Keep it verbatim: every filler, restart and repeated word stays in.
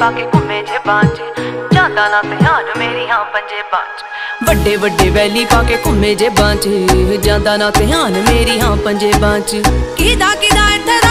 पाके घूमे जे बांझ जांदा ना प्यार मेरी हां पंजे बांझ। वड्डे वड्डे वैली पाके घूमे जे बांझ जांदा ना प्यार मेरी हां पंजे बांझ। किदा किदा इत्थे